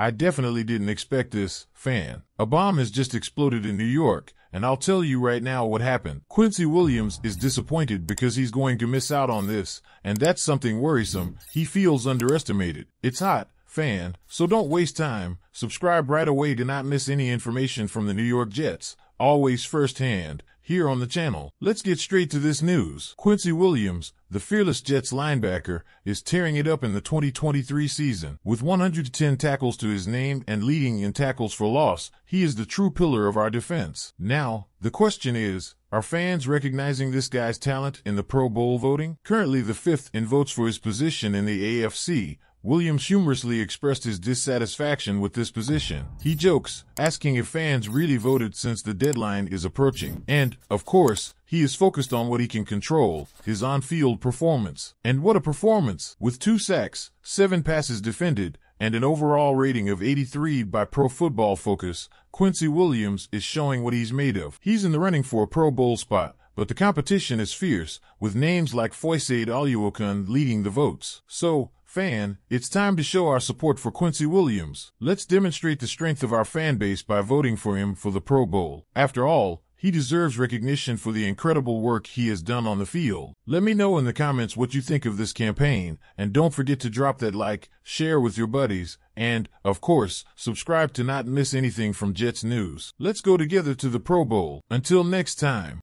I definitely didn't expect this, fan. A bomb has just exploded in New York, and I'll tell you right now what happened. Quincy Williams is disappointed because he's going to miss out on this, and that's something worrisome. He feels underestimated. It's hot, fan, so don't waste time. Subscribe right away to not miss any information from the New York Jets. Always firsthand, here on the channel. Let's get straight to this news. Quincy Williams, the fearless Jets linebacker, is tearing it up in the 2023 season. With 110 tackles to his name and leading in tackles for loss, he is the true pillar of our defense. Now, the question is, are fans recognizing this guy's talent in the Pro Bowl voting? Currently the 5th in votes for his position in the AFC, Williams humorously expressed his dissatisfaction with this position. He jokes, asking if fans really voted since the deadline is approaching. And, of course, he is focused on what he can control, his on-field performance. And what a performance! With 2 sacks, 7 passes defended, and an overall rating of 83 by Pro Football Focus, Quincy Williams is showing what he's made of. He's in the running for a Pro Bowl spot. But the competition is fierce, with names like Foyesade Oluokun leading the votes. So, fan, it's time to show our support for Quincy Williams. Let's demonstrate the strength of our fan base by voting for him for the Pro Bowl. After all, he deserves recognition for the incredible work he has done on the field. Let me know in the comments what you think of this campaign, and don't forget to drop that like, share with your buddies, and, of course, subscribe to not miss anything from Jets News. Let's go together to the Pro Bowl. Until next time.